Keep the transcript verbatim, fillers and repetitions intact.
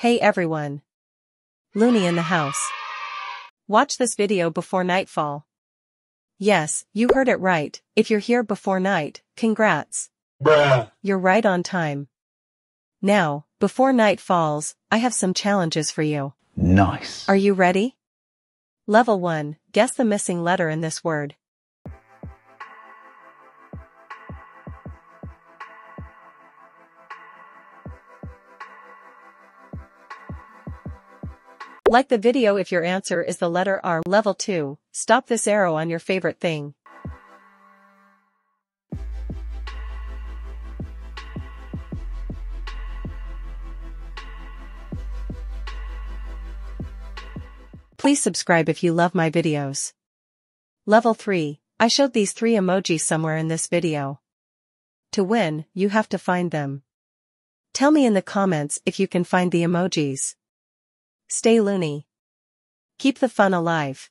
Hey everyone! Looney in the house. Watch this video before nightfall. Yes, you heard it right, if you're here before night, congrats. Bruh. You're right on time. Now, before night falls, I have some challenges for you. Nice. Are you ready? Level one, guess the missing letter in this word. Like the video if your answer is the letter R. Level two, stop this arrow on your favorite thing. Please subscribe if you love my videos. Level three, I showed these three emojis somewhere in this video. To win, you have to find them. Tell me in the comments if you can find the emojis. Stay loony. Keep the fun alive.